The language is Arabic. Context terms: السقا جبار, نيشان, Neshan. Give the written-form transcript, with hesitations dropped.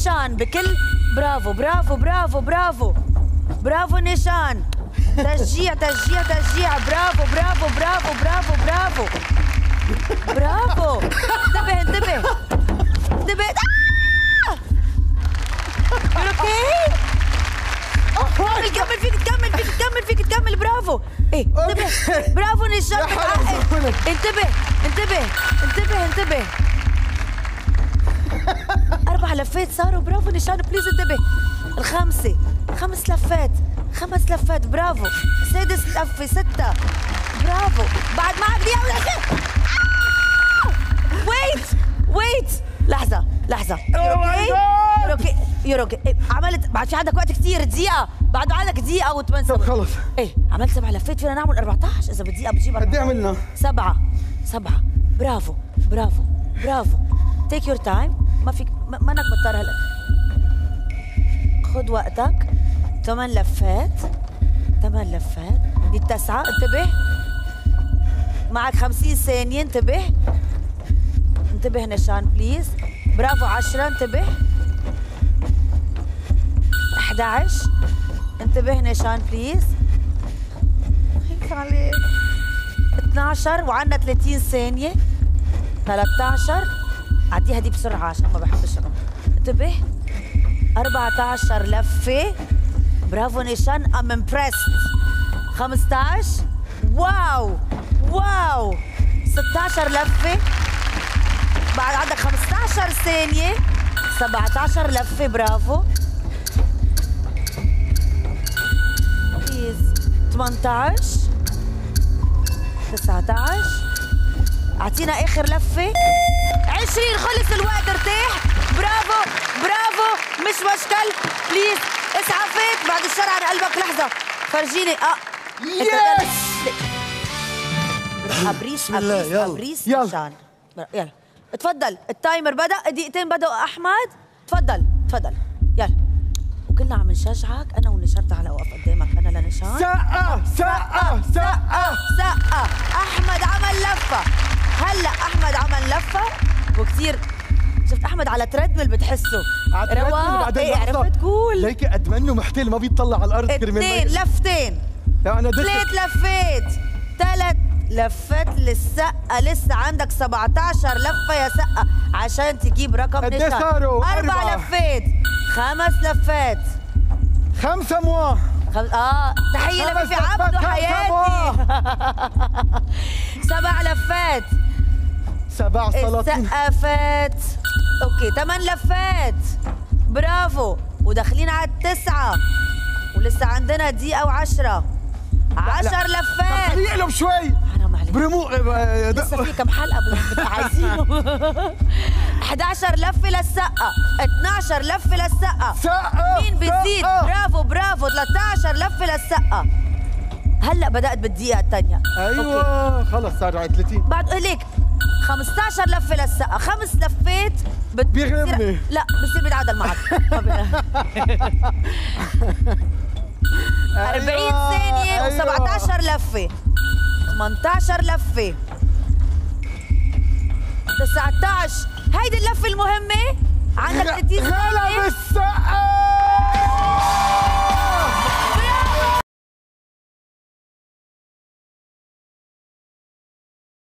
نيشان بكل برافو برافو برافو برافو برافو نيشان. تشجيع تشجيع تشجيع برافو برافو برافو برافو برافو برافو. انتبه انتبه انتبه. اوكي كمل كمل فيك تكمل فيك تكمل فيك تكمل. برافو ايه انتبه برافو نيشان. انتبه انتبه انتبه انتبه. 4 لفات صاروا. برافو نيشان بليز انتبه. الخامسة 5 لفات 5 لفات برافو. 6 لفة 6 برافو. بعد ما عاد ليها ويت ويت لحظة لحظة. اوكي يوروكي عملت بعد في عندك وقت كثير دقيقة. بعد عندك دقيقة و8 طب خلص ايه عملت 7 لفات. فينا نعمل 14 إذا بدقيقة بتجيب 14. قد إيه عملنا؟ 7 برافو برافو برافو. تيك يور تايم. ما فيك مانك مضطر هلا. خذ وقتك. 8 لفات 8 لفات. دي 9 انتبه. معك 50 ثانية انتبه انتبه نشان بليز. برافو 10 انتبه. 11 انتبه نشان بليز. هيك عليك 12 وعندنا 30 ثانية. 13 عديها دي بسرعة عشان ما بحبش انتبه. 14 لفة برافو نيشان. ام امبرست. 15 واو واو. 16 لفة. بعد عندك 15 ثانية. 17 لفة برافو. 18 19 اعطينا اخر لفة. 20 خلص الوقت. ارتاح برافو برافو. مش مشكل بليز. اسعفت بعد الشر عن قلبك. لحظة فرجيني. يس ابريس ابريس ابريس نيشان. يلا اتفضل. التايمر بدأ. الدقيقتين بدأوا. احمد تفضل تفضل يلا. وكلنا عم نشجعك. انا ونيشان تعالى اوقف قدامك. انا لنيشان. سقا سقا سقا سقا. احمد عمل لفة. هلا احمد عمل لفة وكثير. شفت احمد على تريدميل بتحسه رواق. ايه عرفت قول ليك قد منه محتل ما بيطلع على الارض. 2 لفتين يعني 3 لفات 3 لفات للسقا. لسه عندك 17 لفة يا سقا عشان تجيب رقم نيشان. 4 لفات 5 لفات 5 موا. تحية لبيبي عبده حياتي. 7 لفات 7 سلاطين. السقا فات. اوكي 8 لفات برافو. وداخلين على 9 ولسه عندنا دقيقة و10 10 لفات. طب خليه شوي. حرام عليك برموق لسه في كم حلقة عايزينه. 11 لفة للسقا 12 لفة للسقا. مين بيزيد؟ برافو برافو. 13 لفة للسقا. هلا بدأت بالدقيقة الثانية. ايوه خلص صار على 30 بعد ليك. 15 لفة للسقا 5 لفات بيغلبني. لا بصير بيتعادل معك. 40 ثانية و17 لفة 18 لفة 19. هيدي اللفة المهمة. عندك 30 ثانية.